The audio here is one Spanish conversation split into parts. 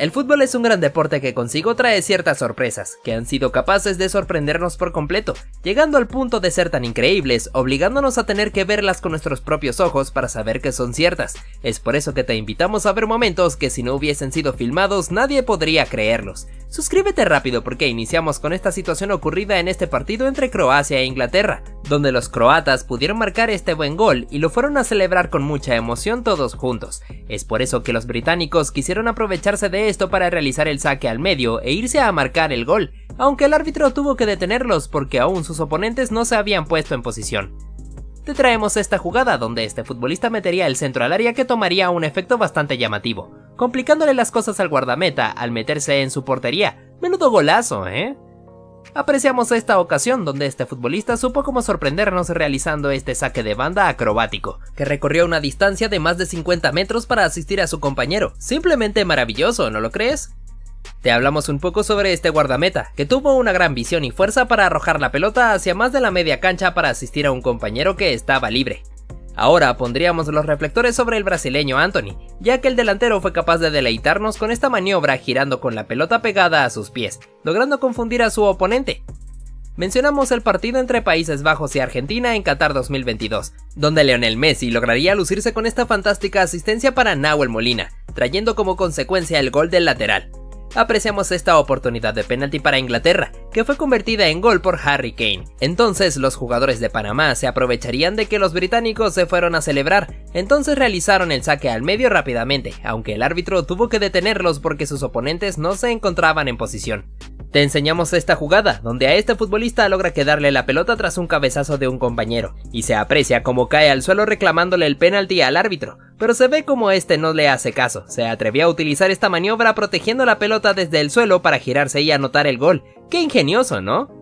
El fútbol es un gran deporte que consigo trae ciertas sorpresas, que han sido capaces de sorprendernos por completo, llegando al punto de ser tan increíbles, obligándonos a tener que verlas con nuestros propios ojos para saber que son ciertas. Es por eso que te invitamos a ver momentos que si no hubiesen sido filmados nadie podría creerlos. Suscríbete rápido porque iniciamos con esta situación ocurrida en este partido entre Croacia e Inglaterra, donde los croatas pudieron marcar este buen gol y lo fueron a celebrar con mucha emoción todos juntos. Es por eso que los británicos quisieron aprovecharse de esto para realizar el saque al medio e irse a marcar el gol, aunque el árbitro tuvo que detenerlos porque aún sus oponentes no se habían puesto en posición. Te traemos esta jugada donde este futbolista metería el centro al área que tomaría un efecto bastante llamativo, complicándole las cosas al guardameta al meterse en su portería. Menudo golazo, ¿eh? Apreciamos esta ocasión donde este futbolista supo cómo sorprendernos realizando este saque de banda acrobático, que recorrió una distancia de más de 50 metros para asistir a su compañero. Simplemente maravilloso, ¿no lo crees? Te hablamos un poco sobre este guardameta, que tuvo una gran visión y fuerza para arrojar la pelota hacia más de la media cancha para asistir a un compañero que estaba libre. Ahora pondríamos los reflectores sobre el brasileño Antony, ya que el delantero fue capaz de deleitarnos con esta maniobra girando con la pelota pegada a sus pies, logrando confundir a su oponente. Mencionamos el partido entre Países Bajos y Argentina en Qatar 2022, donde Lionel Messi lograría lucirse con esta fantástica asistencia para Nahuel Molina, trayendo como consecuencia el gol del lateral. Apreciamos esta oportunidad de penalti para Inglaterra, que fue convertida en gol por Harry Kane. Entonces los jugadores de Panamá se aprovecharían de que los británicos se fueron a celebrar, entonces realizaron el saque al medio rápidamente, aunque el árbitro tuvo que detenerlos porque sus oponentes no se encontraban en posición. Te enseñamos esta jugada, donde a este futbolista logra quedarle la pelota tras un cabezazo de un compañero, y se aprecia como cae al suelo reclamándole el penalti al árbitro, pero se ve como este no le hace caso, se atrevió a utilizar esta maniobra protegiendo la pelota desde el suelo para girarse y anotar el gol. ¡Qué ingenioso!, ¿no?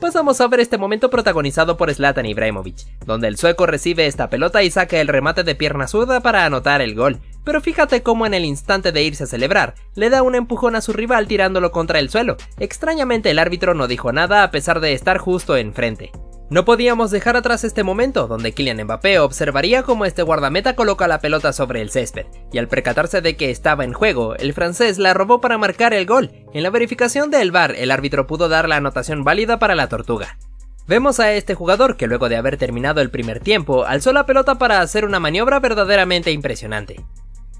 Pasamos a ver este momento protagonizado por Zlatan Ibrahimovic, donde el sueco recibe esta pelota y saca el remate de pierna zurda para anotar el gol, pero fíjate cómo en el instante de irse a celebrar, le da un empujón a su rival tirándolo contra el suelo. Extrañamente el árbitro no dijo nada a pesar de estar justo enfrente. No podíamos dejar atrás este momento, donde Kylian Mbappé observaría cómo este guardameta coloca la pelota sobre el césped, y al percatarse de que estaba en juego, el francés la robó para marcar el gol. En la verificación del VAR, el árbitro pudo dar la anotación válida para la tortuga. Vemos a este jugador que luego de haber terminado el primer tiempo, alzó la pelota para hacer una maniobra verdaderamente impresionante.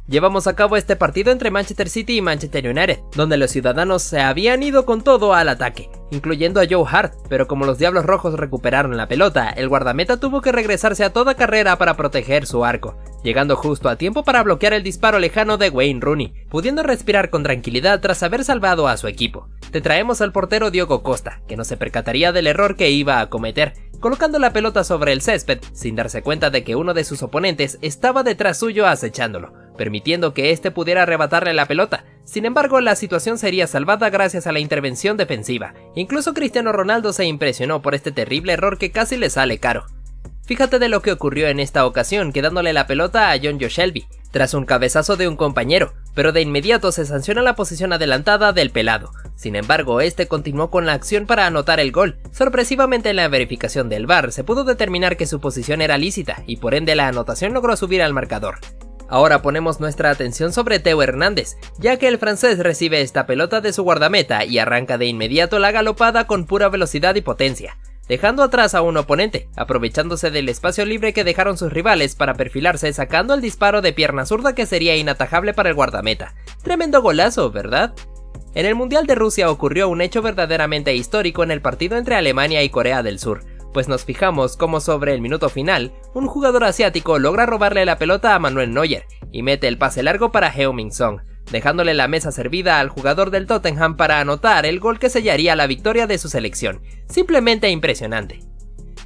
Llevamos a cabo este partido entre Manchester City y Manchester United, donde los ciudadanos se habían ido con todo al ataque, incluyendo a Joe Hart, pero como los Diablos Rojos recuperaron la pelota, el guardameta tuvo que regresarse a toda carrera para proteger su arco, llegando justo a tiempo para bloquear el disparo lejano de Wayne Rooney, pudiendo respirar con tranquilidad tras haber salvado a su equipo. Te traemos al portero Diogo Costa, que no se percataría del error que iba a cometer, colocando la pelota sobre el césped sin darse cuenta de que uno de sus oponentes estaba detrás suyo acechándolo, permitiendo que este pudiera arrebatarle la pelota. Sin embargo, la situación sería salvada gracias a la intervención defensiva. Incluso Cristiano Ronaldo se impresionó por este terrible error que casi le sale caro. Fíjate de lo que ocurrió en esta ocasión quedándole la pelota a Jonjo Shelvey, tras un cabezazo de un compañero, pero de inmediato se sanciona la posición adelantada del pelado. Sin embargo, este continuó con la acción para anotar el gol. Sorpresivamente en la verificación del VAR se pudo determinar que su posición era lícita y por ende la anotación logró subir al marcador. Ahora ponemos nuestra atención sobre Theo Hernández, ya que el francés recibe esta pelota de su guardameta y arranca de inmediato la galopada con pura velocidad y potencia, dejando atrás a un oponente, aprovechándose del espacio libre que dejaron sus rivales para perfilarse sacando el disparo de pierna zurda que sería inatajable para el guardameta. Tremendo golazo, ¿verdad? En el Mundial de Rusia ocurrió un hecho verdaderamente histórico en el partido entre Alemania y Corea del Sur, pues nos fijamos cómo sobre el minuto final, un jugador asiático logra robarle la pelota a Manuel Neuer y mete el pase largo para Heung-Min Song, dejándole la mesa servida al jugador del Tottenham para anotar el gol que sellaría la victoria de su selección. Simplemente impresionante.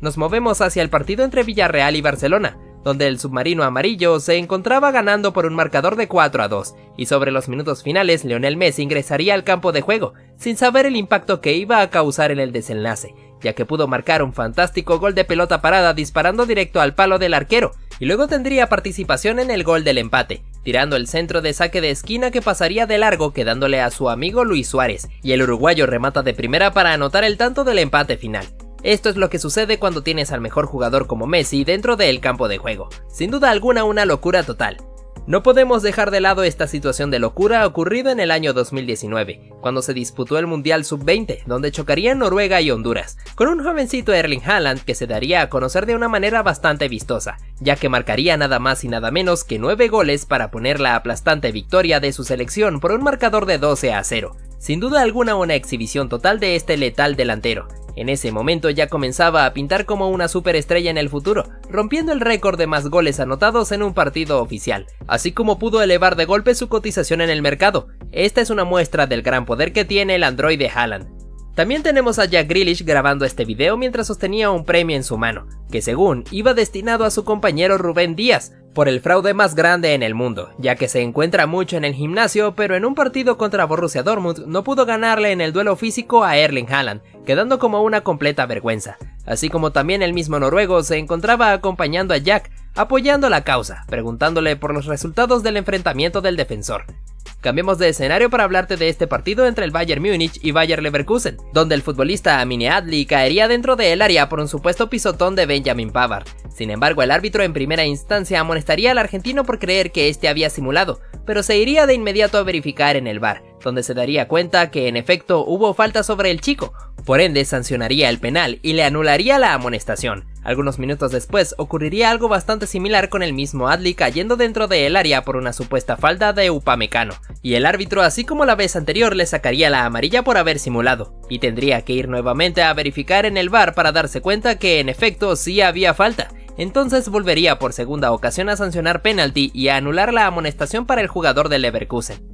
Nos movemos hacia el partido entre Villarreal y Barcelona, donde el submarino amarillo se encontraba ganando por un marcador de 4-2, y sobre los minutos finales Lionel Messi ingresaría al campo de juego, sin saber el impacto que iba a causar en el desenlace, ya que pudo marcar un fantástico gol de pelota parada disparando directo al palo del arquero, y luego tendría participación en el gol del empate, tirando el centro de saque de esquina que pasaría de largo quedándole a su amigo Luis Suárez, y el uruguayo remata de primera para anotar el tanto del empate final. Esto es lo que sucede cuando tienes al mejor jugador como Messi dentro del campo de juego, sin duda alguna una locura total. No podemos dejar de lado esta situación de locura ocurrida en el año 2019, cuando se disputó el Mundial Sub-20, donde chocarían Noruega y Honduras, con un jovencito Erling Haaland que se daría a conocer de una manera bastante vistosa, ya que marcaría nada más y nada menos que 9 goles para poner la aplastante victoria de su selección por un marcador de 12-0. Sin duda alguna una exhibición total de este letal delantero. En ese momento ya comenzaba a pintar como una superestrella en el futuro, rompiendo el récord de más goles anotados en un partido oficial, así como pudo elevar de golpe su cotización en el mercado. Esta es una muestra del gran poder que tiene el androide Haaland. También tenemos a Jack Grealish grabando este video mientras sostenía un premio en su mano, que según iba destinado a su compañero Rubén Díaz, por el fraude más grande en el mundo, ya que se encuentra mucho en el gimnasio, pero en un partido contra Borussia Dortmund no pudo ganarle en el duelo físico a Erling Haaland, quedando como una completa vergüenza. Así como también el mismo noruego se encontraba acompañando a Jack, apoyando la causa, preguntándole por los resultados del enfrentamiento del defensor. Cambiemos de escenario para hablarte de este partido entre el Bayern Múnich y Bayer Leverkusen, donde el futbolista Amine Adli caería dentro del área por un supuesto pisotón de Benjamin Pavard. Sin embargo, el árbitro en primera instancia amonestaría al argentino por creer que este había simulado, pero se iría de inmediato a verificar en el VAR, donde se daría cuenta que en efecto hubo falta sobre el chico, por ende sancionaría el penal y le anularía la amonestación. Algunos minutos después ocurriría algo bastante similar con el mismo Adli cayendo dentro del área por una supuesta falta de Upamecano, y el árbitro, así como la vez anterior, le sacaría la amarilla por haber simulado, y tendría que ir nuevamente a verificar en el VAR para darse cuenta que en efecto sí había falta. Entonces volvería por segunda ocasión a sancionar penalti y a anular la amonestación para el jugador del Leverkusen.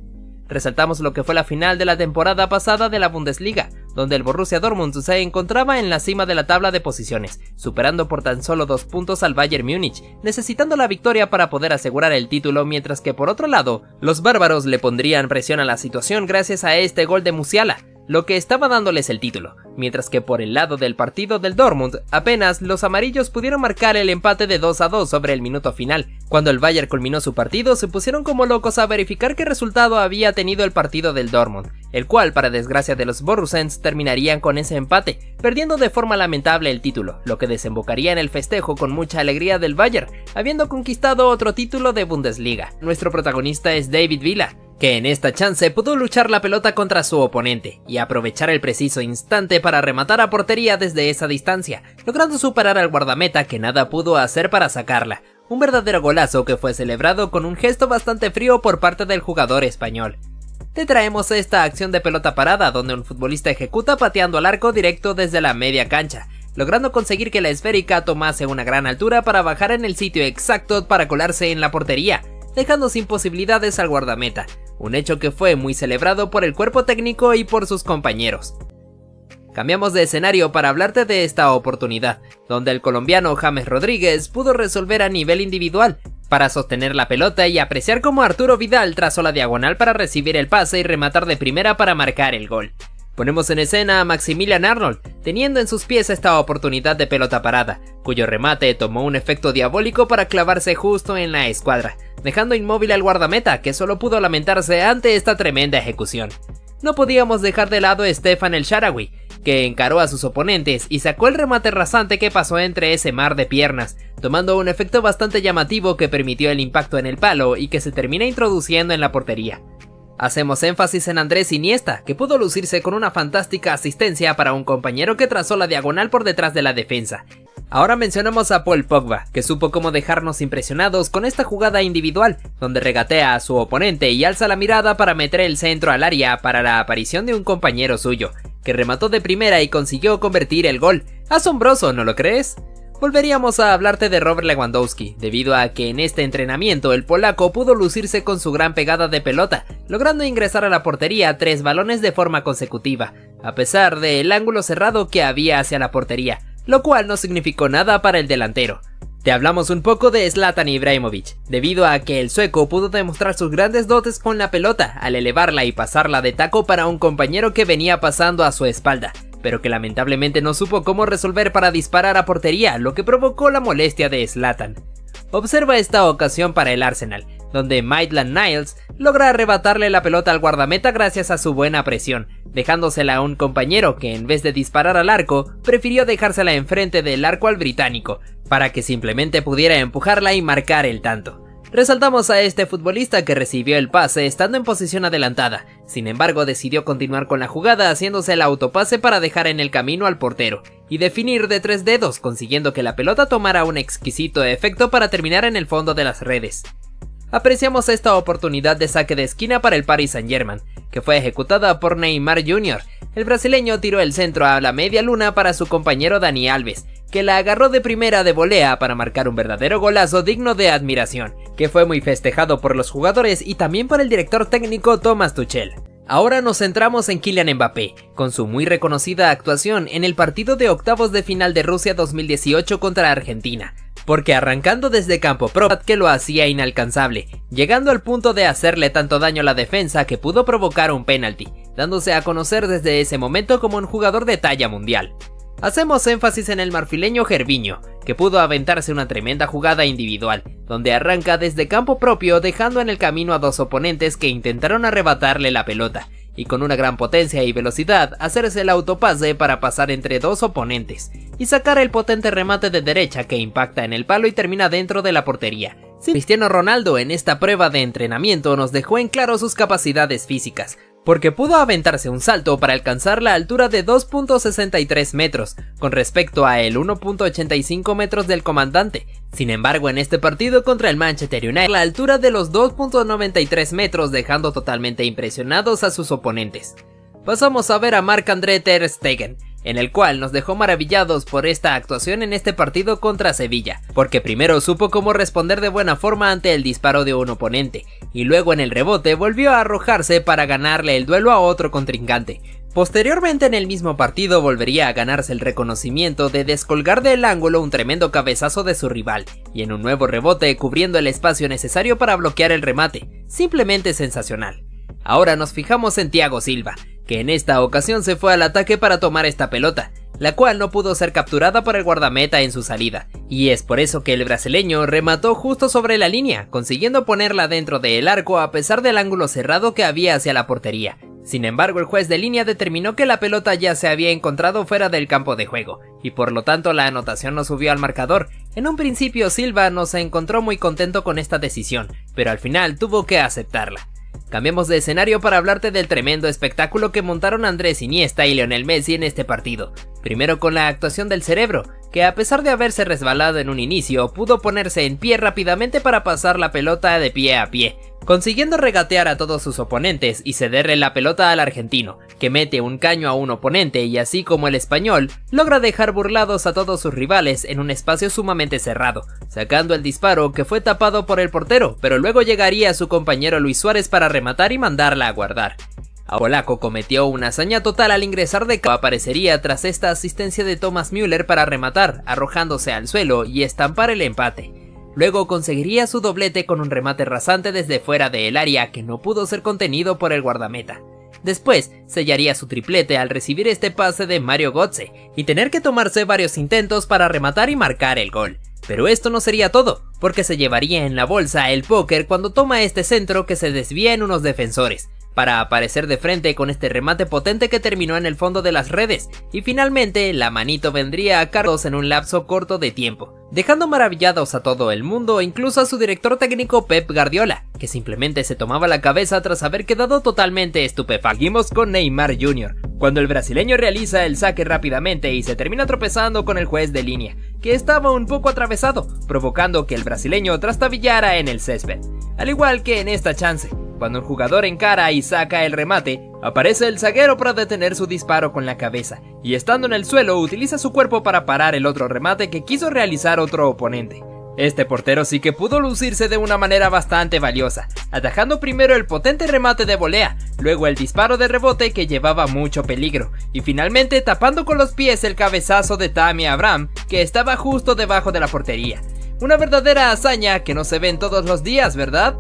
Resaltamos lo que fue la final de la temporada pasada de la Bundesliga, donde el Borussia Dortmund se encontraba en la cima de la tabla de posiciones, superando por tan solo 2 puntos al Bayern Múnich, necesitando la victoria para poder asegurar el título, mientras que por otro lado, los bárbaros le pondrían presión a la situación gracias a este gol de Musiala, lo que estaba dándoles el título, mientras que por el lado del partido del Dortmund, apenas los amarillos pudieron marcar el empate de 2-2 sobre el minuto final. Cuando el Bayern culminó su partido, se pusieron como locos a verificar qué resultado había tenido el partido del Dortmund, el cual, para desgracia de los Borussens, terminarían con ese empate, perdiendo de forma lamentable el título, lo que desembocaría en el festejo con mucha alegría del Bayern, habiendo conquistado otro título de Bundesliga. Nuestro protagonista es David Villa, que en esta chance pudo luchar la pelota contra su oponente y aprovechar el preciso instante para rematar a portería desde esa distancia, logrando superar al guardameta que nada pudo hacer para sacarla. Un verdadero golazo que fue celebrado con un gesto bastante frío por parte del jugador español. Te traemos esta acción de pelota parada donde un futbolista ejecuta pateando al arco directo desde la media cancha, logrando conseguir que la esférica tomase una gran altura para bajar en el sitio exacto para colarse en la portería, dejando sin posibilidades al guardameta, un hecho que fue muy celebrado por el cuerpo técnico y por sus compañeros. Cambiamos de escenario para hablarte de esta oportunidad, donde el colombiano James Rodríguez pudo resolver a nivel individual, para sostener la pelota y apreciar cómo Arturo Vidal trazó la diagonal para recibir el pase y rematar de primera para marcar el gol. Ponemos en escena a Maximilian Arnold, teniendo en sus pies esta oportunidad de pelota parada, cuyo remate tomó un efecto diabólico para clavarse justo en la escuadra, dejando inmóvil al guardameta que solo pudo lamentarse ante esta tremenda ejecución. No podíamos dejar de lado a Stefan El Shaarawy, que encaró a sus oponentes y sacó el remate rasante que pasó entre ese mar de piernas, tomando un efecto bastante llamativo que permitió el impacto en el palo y que se termina introduciendo en la portería. Hacemos énfasis en Andrés Iniesta, que pudo lucirse con una fantástica asistencia para un compañero que trazó la diagonal por detrás de la defensa. Ahora mencionamos a Paul Pogba, que supo cómo dejarnos impresionados con esta jugada individual, donde regatea a su oponente y alza la mirada para meter el centro al área para la aparición de un compañero suyo, que remató de primera y consiguió convertir el gol. Asombroso, ¿no lo crees? Volveríamos a hablarte de Robert Lewandowski, debido a que en este entrenamiento el polaco pudo lucirse con su gran pegada de pelota, logrando ingresar a la portería 3 balones de forma consecutiva, a pesar del ángulo cerrado que había hacia la portería, lo cual no significó nada para el delantero. Te hablamos un poco de Zlatan Ibrahimovic, debido a que el sueco pudo demostrar sus grandes dotes con la pelota al elevarla y pasarla de taco para un compañero que venía pasando a su espalda, pero que lamentablemente no supo cómo resolver para disparar a portería, lo que provocó la molestia de Zlatan. Observa esta ocasión para el Arsenal, donde Maitland-Niles logra arrebatarle la pelota al guardameta gracias a su buena presión, dejándosela a un compañero que en vez de disparar al arco, prefirió dejársela enfrente del arco al británico, para que simplemente pudiera empujarla y marcar el tanto. Resaltamos a este futbolista que recibió el pase estando en posición adelantada, sin embargo decidió continuar con la jugada haciéndose el autopase para dejar en el camino al portero y definir de tres dedos, consiguiendo que la pelota tomara un exquisito efecto para terminar en el fondo de las redes. Apreciamos esta oportunidad de saque de esquina para el Paris Saint-Germain, que fue ejecutada por Neymar Jr. El brasileño tiró el centro a la media luna para su compañero Dani Alves, que la agarró de primera de volea para marcar un verdadero golazo digno de admiración, que fue muy festejado por los jugadores y también por el director técnico Thomas Tuchel. Ahora nos centramos en Kylian Mbappé, con su muy reconocida actuación en el partido de octavos de final de Rusia 2018 contra Argentina, porque arrancando desde campo propio que lo hacía inalcanzable, llegando al punto de hacerle tanto daño a la defensa que pudo provocar un penalti, dándose a conocer desde ese momento como un jugador de talla mundial. Hacemos énfasis en el marfileño Gervinho, que pudo aventarse una tremenda jugada individual, donde arranca desde campo propio dejando en el camino a dos oponentes que intentaron arrebatarle la pelota, y con una gran potencia y velocidad hacerse el autopase para pasar entre dos oponentes y sacar el potente remate de derecha que impacta en el palo y termina dentro de la portería. Cristiano Ronaldo en esta prueba de entrenamiento nos dejó en claro sus capacidades físicas, porque pudo aventarse un salto para alcanzar la altura de 2.63 metros, con respecto a el 1.85 metros del comandante. Sin embargo, en este partido contra el Manchester United, la altura de los 2.93 metros, dejando totalmente impresionados a sus oponentes. Pasamos a ver a Marc-André Ter Stegen, en el cual nos dejó maravillados por esta actuación en este partido contra Sevilla, porque primero supo cómo responder de buena forma ante el disparo de un oponente, y luego en el rebote volvió a arrojarse para ganarle el duelo a otro contrincante. Posteriormente en el mismo partido volvería a ganarse el reconocimiento de descolgar del ángulo un tremendo cabezazo de su rival, y en un nuevo rebote cubriendo el espacio necesario para bloquear el remate, simplemente sensacional. Ahora nos fijamos en Thiago Silva, que en esta ocasión se fue al ataque para tomar esta pelota, la cual no pudo ser capturada por el guardameta en su salida, y es por eso que el brasileño remató justo sobre la línea, consiguiendo ponerla dentro del arco a pesar del ángulo cerrado que había hacia la portería. Sin embargo, el juez de línea determinó que la pelota ya se había encontrado fuera del campo de juego, y por lo tanto la anotación no subió al marcador. En un principio Silva no se encontró muy contento con esta decisión, pero al final tuvo que aceptarla. Cambiamos de escenario para hablarte del tremendo espectáculo que montaron Andrés Iniesta y Lionel Messi en este partido. Primero con la actuación del cerebro, que a pesar de haberse resbalado en un inicio, pudo ponerse en pie rápidamente para pasar la pelota de pie a pie, consiguiendo regatear a todos sus oponentes y cederle la pelota al argentino, que mete un caño a un oponente y así como el español, logra dejar burlados a todos sus rivales en un espacio sumamente cerrado, sacando el disparo que fue tapado por el portero, pero luego llegaría su compañero Luis Suárez para rematar y mandarla a guardar. Polaco cometió una hazaña total al ingresar de campo, aparecería tras esta asistencia de Thomas Müller para rematar, arrojándose al suelo y estampar el empate. Luego conseguiría su doblete con un remate rasante desde fuera del área que no pudo ser contenido por el guardameta. Después sellaría su triplete al recibir este pase de Mario Götze y tener que tomarse varios intentos para rematar y marcar el gol. Pero esto no sería todo, porque se llevaría en la bolsa el póker cuando toma este centro que se desvía en unos defensores, para aparecer de frente con este remate potente que terminó en el fondo de las redes, y finalmente la manito vendría a cargo en un lapso corto de tiempo, dejando maravillados a todo el mundo, incluso a su director técnico Pep Guardiola, que simplemente se tomaba la cabeza tras haber quedado totalmente estupefacto. Seguimos con Neymar Jr., cuando el brasileño realiza el saque rápidamente y se termina tropezando con el juez de línea, que estaba un poco atravesado, provocando que el brasileño trastabillara en el césped, al igual que en esta chance. Cuando el jugador encara y saca el remate, aparece el zaguero para detener su disparo con la cabeza, y estando en el suelo utiliza su cuerpo para parar el otro remate que quiso realizar otro oponente. Este portero sí que pudo lucirse de una manera bastante valiosa, atajando primero el potente remate de volea, luego el disparo de rebote que llevaba mucho peligro, y finalmente tapando con los pies el cabezazo de Tammy Abraham que estaba justo debajo de la portería. Una verdadera hazaña que no se ven todos los días, ¿verdad?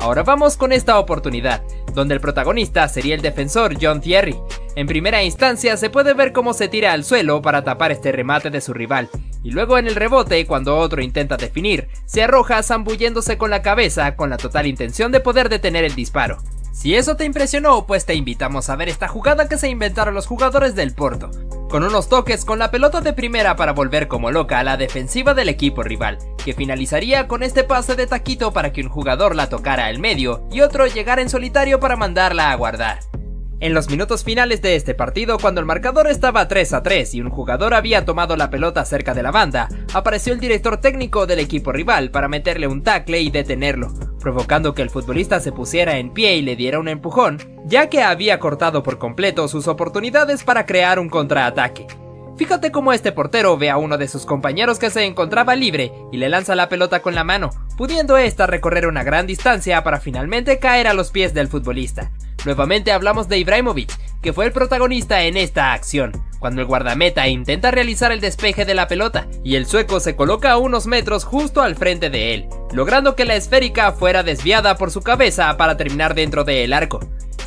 Ahora vamos con esta oportunidad, donde el protagonista sería el defensor John Thierry. En primera instancia se puede ver cómo se tira al suelo para tapar este remate de su rival, y luego en el rebote, cuando otro intenta definir, se arroja zambulléndose con la cabeza con la total intención de poder detener el disparo. Si eso te impresionó, pues te invitamos a ver esta jugada que se inventaron los jugadores del Porto. con unos toques con la pelota de primera para volver como loca a la defensiva del equipo rival, que finalizaría con este pase de taquito para que un jugador la tocara al medio y otro llegara en solitario para mandarla a guardar. En los minutos finales de este partido, cuando el marcador estaba 3-3 y un jugador había tomado la pelota cerca de la banda, apareció el director técnico del equipo rival para meterle un tackle y detenerlo, provocando que el futbolista se pusiera en pie y le diera un empujón, ya que había cortado por completo sus oportunidades para crear un contraataque. Fíjate cómo este portero ve a uno de sus compañeros que se encontraba libre y le lanza la pelota con la mano, pudiendo esta recorrer una gran distancia para finalmente caer a los pies del futbolista. Nuevamente hablamos de Ibrahimovic, que fue el protagonista en esta acción, cuando el guardameta intenta realizar el despeje de la pelota y el sueco se coloca a unos metros justo al frente de él, logrando que la esférica fuera desviada por su cabeza para terminar dentro del arco.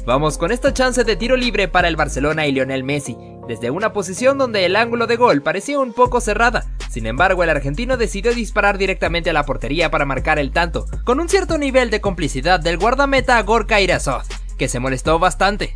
Vamos con esta chance de tiro libre para el Barcelona y Lionel Messi, desde una posición donde el ángulo de gol parecía un poco cerrada. Sin embargo, el argentino decidió disparar directamente a la portería para marcar el tanto, con un cierto nivel de complicidad del guardameta Gorka Irazov, que se molestó bastante.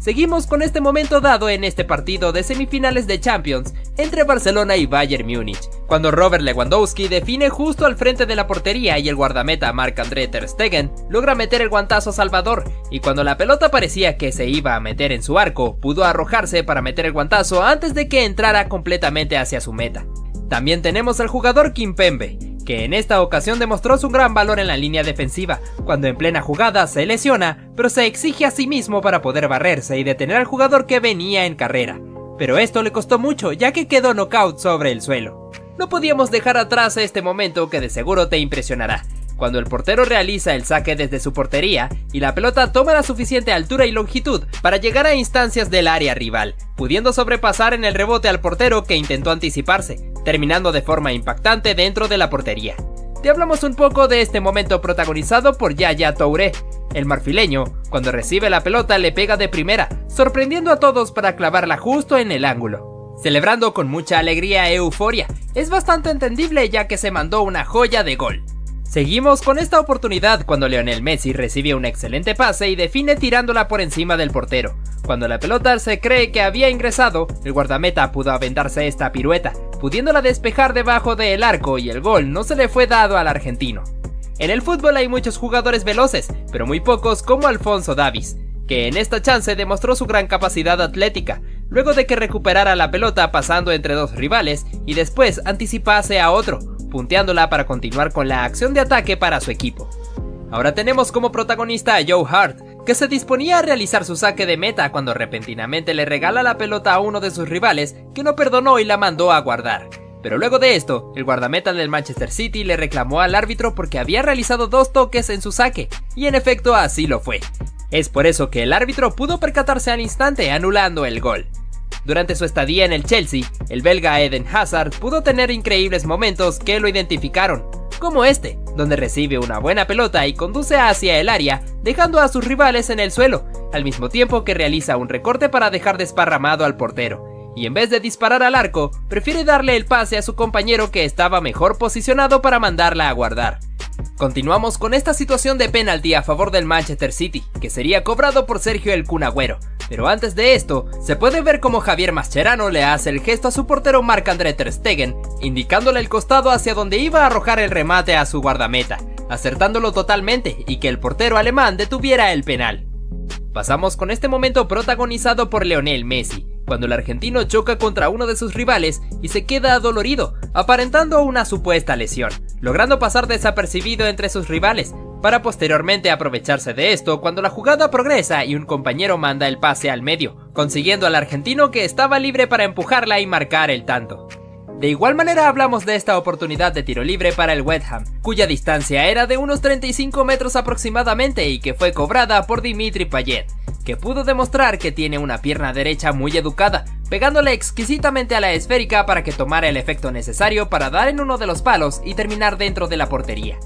Seguimos con este momento dado en este partido de semifinales de Champions entre Barcelona y Bayern Múnich, cuando Robert Lewandowski define justo al frente de la portería y el guardameta Marc-André Ter Stegen logra meter el guantazo salvador, y cuando la pelota parecía que se iba a meter en su arco, pudo arrojarse para meter el guantazo antes de que entrara completamente hacia su meta. También tenemos al jugador Kimpembe, que en esta ocasión demostró su gran valor en la línea defensiva, cuando en plena jugada se lesiona, pero se exige a sí mismo para poder barrerse y detener al jugador que venía en carrera. Pero esto le costó mucho, ya que quedó nocaut sobre el suelo. No podíamos dejar atrás este momento que de seguro te impresionará, cuando el portero realiza el saque desde su portería y la pelota toma la suficiente altura y longitud para llegar a instancias del área rival, pudiendo sobrepasar en el rebote al portero que intentó anticiparse, terminando de forma impactante dentro de la portería. Te hablamos un poco de este momento protagonizado por Yaya Touré. El marfileño, cuando recibe la pelota, le pega de primera, sorprendiendo a todos para clavarla justo en el ángulo. Celebrando con mucha alegría e euforia, es bastante entendible ya que se mandó una joya de gol. Seguimos con esta oportunidad cuando Lionel Messi recibe un excelente pase y define tirándola por encima del portero. Cuando la pelota se cree que había ingresado, el guardameta pudo aventarse esta pirueta, pudiéndola despejar debajo del arco, y el gol no se le fue dado al argentino. En el fútbol hay muchos jugadores veloces, pero muy pocos como Alphonso Davies, que en esta chance demostró su gran capacidad atlética, luego de que recuperara la pelota pasando entre dos rivales y después anticipase a otro, punteándola para continuar con la acción de ataque para su equipo. Ahora tenemos como protagonista a Joe Hart, que se disponía a realizar su saque de meta cuando repentinamente le regala la pelota a uno de sus rivales, que no perdonó y la mandó a guardar. Pero luego de esto, el guardameta del Manchester City le reclamó al árbitro porque había realizado dos toques en su saque, y en efecto así lo fue. Es por eso que el árbitro pudo percatarse al instante, anulando el gol. Durante su estadía en el Chelsea, el belga Eden Hazard pudo tener increíbles momentos que lo identificaron, como este, donde recibe una buena pelota y conduce hacia el área, dejando a sus rivales en el suelo, al mismo tiempo que realiza un recorte para dejar desparramado al portero, y en vez de disparar al arco, prefiere darle el pase a su compañero que estaba mejor posicionado para mandarla a guardar. Continuamos con esta situación de penalti a favor del Manchester City, que sería cobrado por Sergio el Kun Agüero. Pero antes de esto, se puede ver cómo Javier Mascherano le hace el gesto a su portero Marc-André Ter Stegen, indicándole el costado hacia donde iba a arrojar el remate a su guardameta, acertándolo totalmente y que el portero alemán detuviera el penal. Pasamos con este momento protagonizado por Lionel Messi, cuando el argentino choca contra uno de sus rivales y se queda adolorido, aparentando una supuesta lesión, logrando pasar desapercibido entre sus rivales, para posteriormente aprovecharse de esto cuando la jugada progresa y un compañero manda el pase al medio, consiguiendo al argentino que estaba libre para empujarla y marcar el tanto. De igual manera hablamos de esta oportunidad de tiro libre para el West Ham, cuya distancia era de unos 35 metros aproximadamente y que fue cobrada por Dimitri Payet, que pudo demostrar que tiene una pierna derecha muy educada, pegándole exquisitamente a la esférica para que tomara el efecto necesario para dar en uno de los palos y terminar dentro de la portería.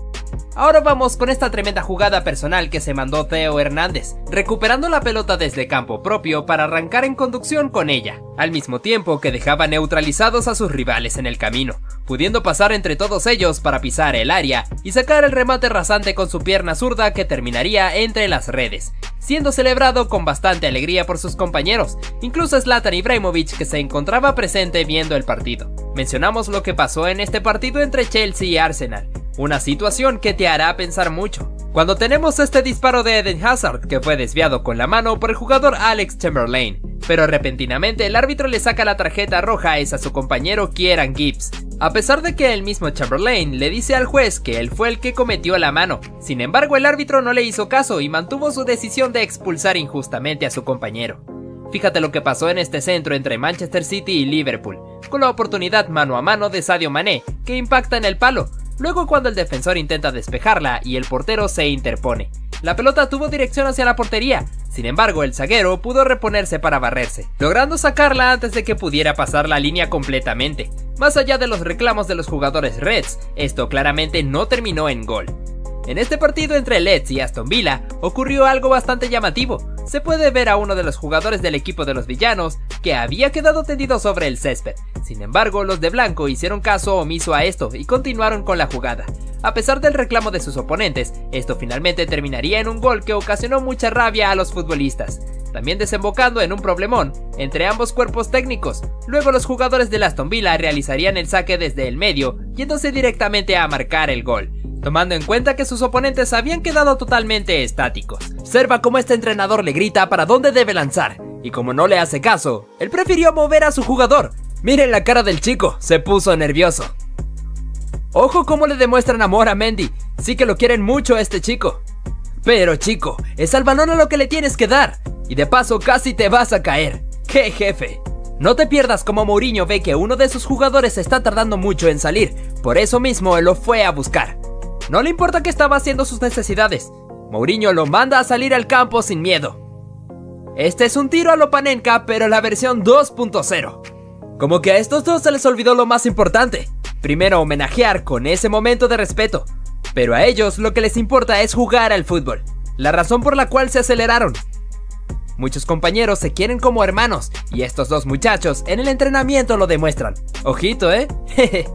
Ahora vamos con esta tremenda jugada personal que se mandó Theo Hernández, recuperando la pelota desde campo propio para arrancar en conducción con ella, al mismo tiempo que dejaba neutralizados a sus rivales en el camino, pudiendo pasar entre todos ellos para pisar el área y sacar el remate rasante con su pierna zurda que terminaría entre las redes, siendo celebrado con bastante alegría por sus compañeros, incluso Zlatan Ibrahimovic, que se encontraba presente viendo el partido. Mencionamos lo que pasó en este partido entre Chelsea y Arsenal, una situación que te hará pensar mucho. Cuando tenemos este disparo de Eden Hazard que fue desviado con la mano por el jugador Alex Chamberlain, pero repentinamente el árbitro le saca la tarjeta roja a su compañero Kieran Gibbs, a pesar de que el mismo Chamberlain le dice al juez que él fue el que cometió la mano. Sin embargo, el árbitro no le hizo caso y mantuvo su decisión de expulsar injustamente a su compañero. Fíjate lo que pasó en este centro entre Manchester City y Liverpool, con la oportunidad mano a mano de Sadio Mané que impacta en el palo, luego cuando el defensor intenta despejarla y el portero se interpone. La pelota tuvo dirección hacia la portería, sin embargo el zaguero pudo reponerse para barrerse, logrando sacarla antes de que pudiera pasar la línea completamente. Más allá de los reclamos de los jugadores Reds, esto claramente no terminó en gol. En este partido entre Leeds y Aston Villa ocurrió algo bastante llamativo. Se puede ver a uno de los jugadores del equipo de los villanos que había quedado tendido sobre el césped. Sin embargo, los de blanco hicieron caso omiso a esto y continuaron con la jugada. A pesar del reclamo de sus oponentes, esto finalmente terminaría en un gol que ocasionó mucha rabia a los futbolistas, también desembocando en un problemón entre ambos cuerpos técnicos. Luego los jugadores del Aston Villa realizarían el saque desde el medio, yéndose directamente a marcar el gol, tomando en cuenta que sus oponentes habían quedado totalmente estáticos. Observa cómo este entrenador le grita para dónde debe lanzar, y como no le hace caso, él prefirió mover a su jugador. Miren la cara del chico, se puso nervioso. Ojo cómo le demuestran amor a Mendy, sí que lo quieren mucho a este chico. Pero chico, es al balón a lo que le tienes que dar, y de paso casi te vas a caer. ¡Qué jefe! No te pierdas cómo Mourinho ve que uno de sus jugadores está tardando mucho en salir, por eso mismo él lo fue a buscar. No le importa que estaba haciendo sus necesidades, Mourinho lo manda a salir al campo sin miedo. Este es un tiro a lo Panenka, pero la versión 2.0. Como que a estos dos se les olvidó lo más importante, primero homenajear con ese momento de respeto, pero a ellos lo que les importa es jugar al fútbol, la razón por la cual se aceleraron. Muchos compañeros se quieren como hermanos, y estos dos muchachos en el entrenamiento lo demuestran. Ojito, jeje.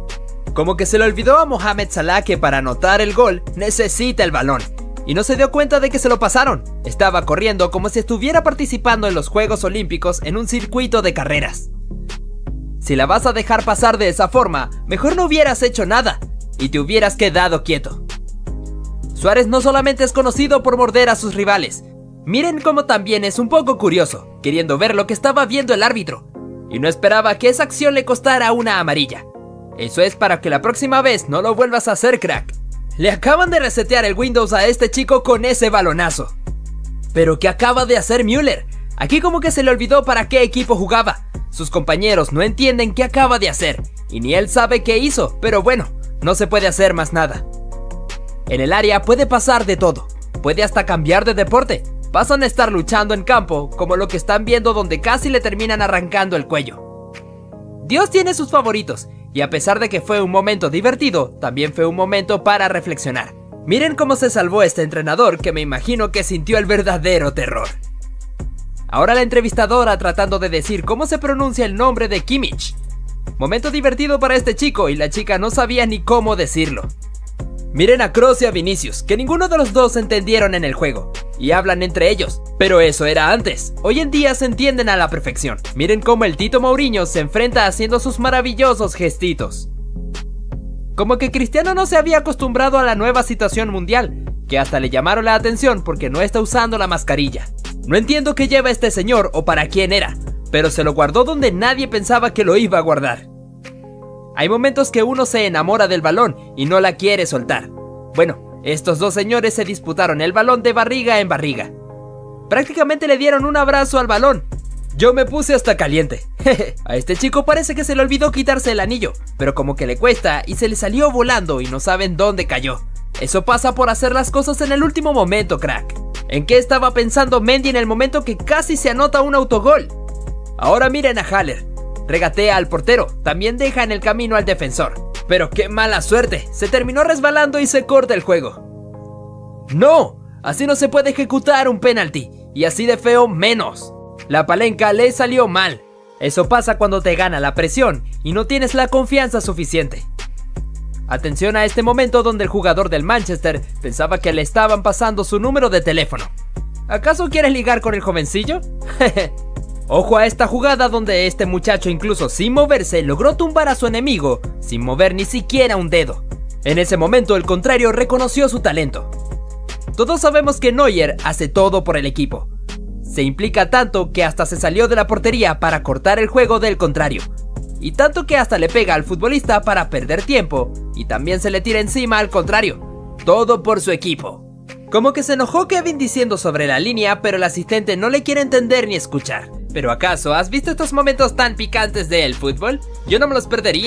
Como que se le olvidó a Mohamed Salah que para anotar el gol necesita el balón, y no se dio cuenta de que se lo pasaron. Estaba corriendo como si estuviera participando en los Juegos Olímpicos en un circuito de carreras. Si la vas a dejar pasar de esa forma, mejor no hubieras hecho nada y te hubieras quedado quieto. Suárez no solamente es conocido por morder a sus rivales, miren cómo también es un poco curioso, queriendo ver lo que estaba viendo el árbitro, y no esperaba que esa acción le costara una amarilla. Eso es para que la próxima vez no lo vuelvas a hacer, crack. Le acaban de resetear el Windows a este chico con ese balonazo. ¿Pero qué acaba de hacer Müller? Aquí como que se le olvidó para qué equipo jugaba. Sus compañeros no entienden qué acaba de hacer, y ni él sabe qué hizo, pero bueno, no se puede hacer más nada. En el área puede pasar de todo, puede hasta cambiar de deporte. Pasan a estar luchando en campo, como lo que están viendo donde casi le terminan arrancando el cuello. Dios tiene sus favoritos, y a pesar de que fue un momento divertido, también fue un momento para reflexionar. Miren cómo se salvó este entrenador, que me imagino que sintió el verdadero terror. Ahora la entrevistadora tratando de decir cómo se pronuncia el nombre de Kimmich. Momento divertido para este chico, y la chica no sabía ni cómo decirlo. Miren a Kroos y a Vinicius, que ninguno de los dos entendieron en el juego, y hablan entre ellos, pero eso era antes, hoy en día se entienden a la perfección. Miren cómo el Tito Mourinho se enfrenta haciendo sus maravillosos gestitos. Como que Cristiano no se había acostumbrado a la nueva situación mundial, que hasta le llamaron la atención porque no está usando la mascarilla. No entiendo qué lleva este señor o para quién era, pero se lo guardó donde nadie pensaba que lo iba a guardar. Hay momentos que uno se enamora del balón y no la quiere soltar. Bueno, estos dos señores se disputaron el balón de barriga en barriga. Prácticamente le dieron un abrazo al balón. Yo me puse hasta caliente. A este chico parece que se le olvidó quitarse el anillo, pero como que le cuesta y se le salió volando y no saben dónde cayó. Eso pasa por hacer las cosas en el último momento, crack. ¿En qué estaba pensando Mendy en el momento que casi se anota un autogol? Ahora miren a Haller. Regatea al portero, también deja en el camino al defensor. Pero qué mala suerte, se terminó resbalando y se corta el juego. ¡No! Así no se puede ejecutar un penalti, y así de feo menos. La Palenka le salió mal. Eso pasa cuando te gana la presión y no tienes la confianza suficiente. Atención a este momento donde el jugador del Manchester pensaba que le estaban pasando su número de teléfono. ¿Acaso quieres ligar con el jovencillo? Ojo a esta jugada donde este muchacho, incluso sin moverse, logró tumbar a su enemigo sin mover ni siquiera un dedo. En ese momento el contrario reconoció su talento. Todos sabemos que Neuer hace todo por el equipo. Se implica tanto que hasta se salió de la portería para cortar el juego del contrario. Y tanto que hasta le pega al futbolista para perder tiempo, y también se le tira encima al contrario. Todo por su equipo. Como que se enojó Kevin diciendo sobre la línea, pero el asistente no le quiere entender ni escuchar. ¿Pero acaso has visto estos momentos tan picantes del fútbol? Yo no me los perdería.